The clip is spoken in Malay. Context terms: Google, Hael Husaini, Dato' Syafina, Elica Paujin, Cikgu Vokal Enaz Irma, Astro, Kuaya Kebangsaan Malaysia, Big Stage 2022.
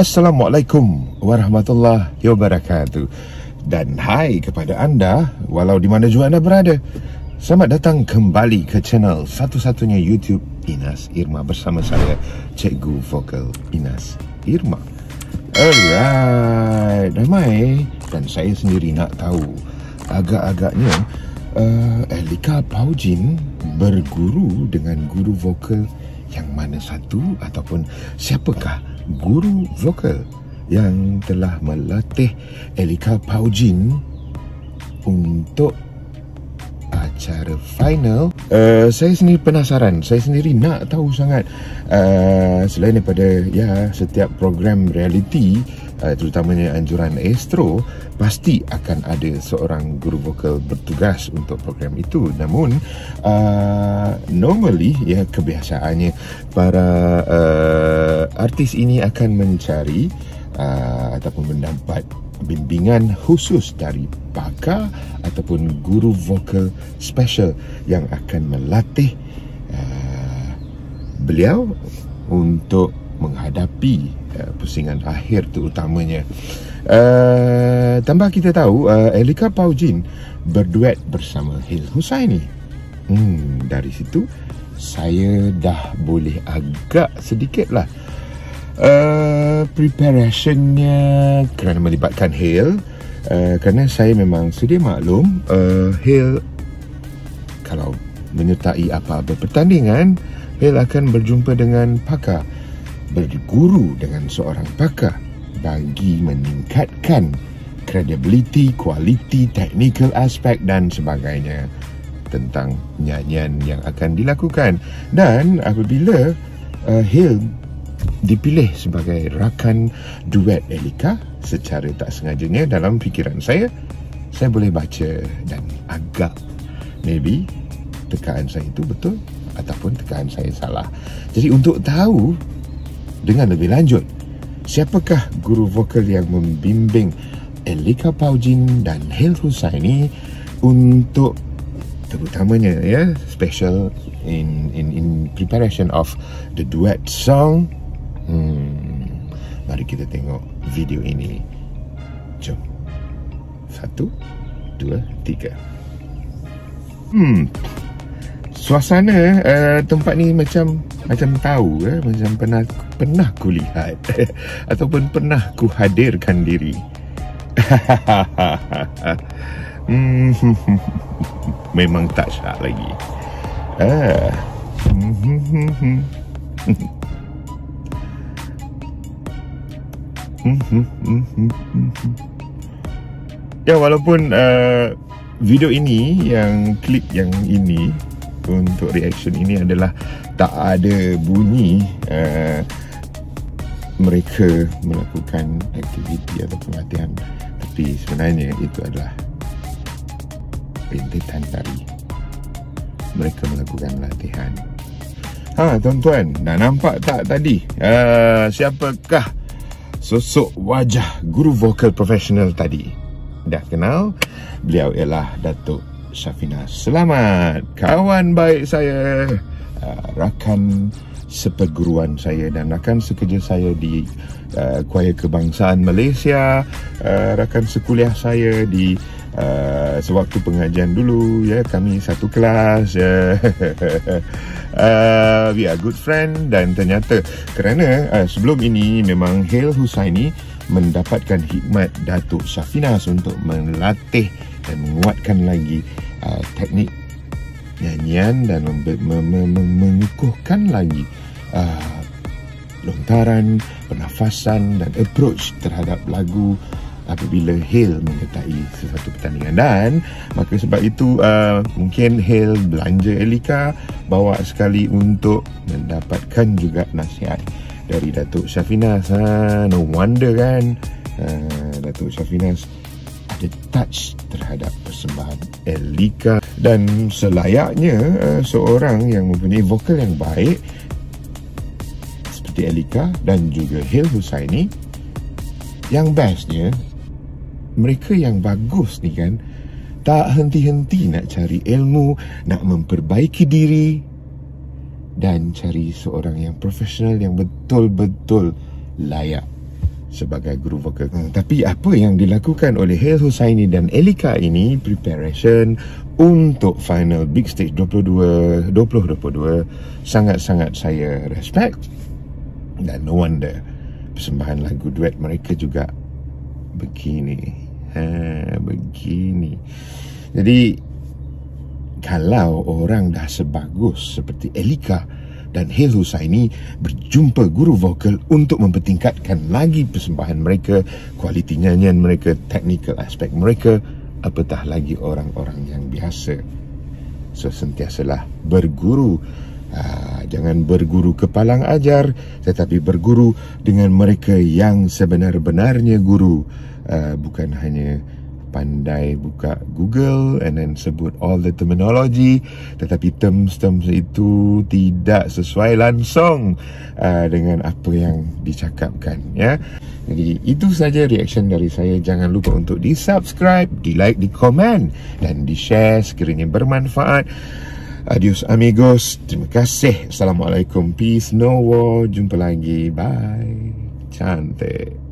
Assalamualaikum warahmatullahi wabarakatuh. Dan hai kepada anda, walau di mana juga anda berada. Selamat datang kembali ke channel satu-satunya YouTube Enaz Irma bersama saya, Cikgu Vokal Enaz Irma. Alright, ramai dan saya sendiri nak tahu, agak-agaknya Elica Paujin berguru dengan guru vokal yang mana satu, ataupun siapakah guru vokal yang telah melatih Elica Paujin untuk acara final. Saya sendiri penasaran, saya sendiri nak tahu sangat. Selain daripada ya setiap program reality, terutamanya anjuran Astro, pasti akan ada seorang guru vokal bertugas untuk program itu. Namun normally ya kebiasaannya para artis ini akan mencari ataupun mendapat bimbingan khusus dari pakar ataupun guru vokal special yang akan melatih beliau untuk menghadapi pusingan akhir terutamanya. Tambah kita tahu Elica Paujin berduet bersama Hael Husaini. Dari situ saya dah boleh agak sedikitlah preparationnya kerana melibatkan Hael, kerana saya memang sedia maklum Hael kalau menyertai apa-apa pertandingan, Hael akan berjumpa dengan pakar, berguru dengan seorang pakar bagi meningkatkan credibility, quality, technical aspect dan sebagainya tentang nyanyian yang akan dilakukan. Dan apabila Hael dipilih sebagai rakan duet Elica, secara tak sengajanya dalam fikiran saya boleh baca dan agak maybe tekaan saya itu betul ataupun tekaan saya salah. Jadi untuk tahu dengan lebih lanjut siapakah guru vokal yang membimbing Elica Paujin dan Hael Husaini untuk terutamanya ya special in preparation of the duet song, mari kita tengok video ini. Jom. 1, 2, 3. Suasana tempat ni macam tahu, macam pernah kulihat ataupun pernah kuhadirkan diri. Memang tak syak lagi. Ya, walaupun video ini, yang klip yang ini untuk reaction ini adalah tak ada bunyi mereka melakukan aktiviti atau latihan, tapi sebenarnya itu adalah rentetan tari mereka melakukan latihan. Tuan-tuan, dah nampak tak tadi siapakah sosok wajah guru vokal profesional tadi? Dah kenal? Beliau ialah Dato' Syafina. Selamat, kawan baik saya, rakan seperguruan saya dan rakan sekerja saya di Kuaya Kebangsaan Malaysia, rakan sekuliah saya di sewaktu pengajian dulu ya, kami satu kelas ya. We are good friend. Dan ternyata kerana sebelum ini memang Hael Husaini mendapatkan khidmat Dato' Syafina untuk melatih dan menguatkan lagi teknik nyanyian dan mengukuhkan lagi lontaran, pernafasan dan approach terhadap lagu apabila Hael menyertai sesuatu pertandingan. Dan maka sebab itu mungkin Hael belanja Elica bawa sekali untuk mendapatkan juga nasihat dari Dato' Syafina. No wonder kan Dato' Syafina ada touch terhadap persembahan Elica. Dan selayaknya seorang yang mempunyai vokal yang baik seperti Elica dan juga Hael Husaini, yang bestnya mereka yang bagus ni kan tak henti-henti nak cari ilmu, nak memperbaiki diri dan cari seorang yang profesional yang betul-betul layak sebagai guru vokal. Tapi apa yang dilakukan oleh Hael Husaini dan Elica ini, preparation untuk final Big Stage 2022 sangat-sangat saya respect. Dan no wonder persembahan lagu duet mereka juga begini. Begini. Jadi kalau orang dah sebagus seperti Elica dan Hael Husaini berjumpa guru vokal untuk mempertingkatkan lagi persembahan mereka, kualiti nyanyian mereka, technical aspek mereka, apatah lagi orang-orang yang biasa. So sentiasalah berguru. Jangan berguru kepalang ajar, tetapi berguru dengan mereka yang sebenar-benarnya guru. Bukan hanya pandai buka Google and then sebut all the terminology, tetapi terms-terms itu tidak sesuai langsung dengan apa yang dicakapkan, ya. Jadi itu saja reaction dari saya. Jangan lupa untuk di-subscribe, di-like, di-komen dan di-share sekiranya bermanfaat. Adios amigos, terima kasih. Assalamualaikum, peace, no war. Jumpa lagi, bye. Cantik.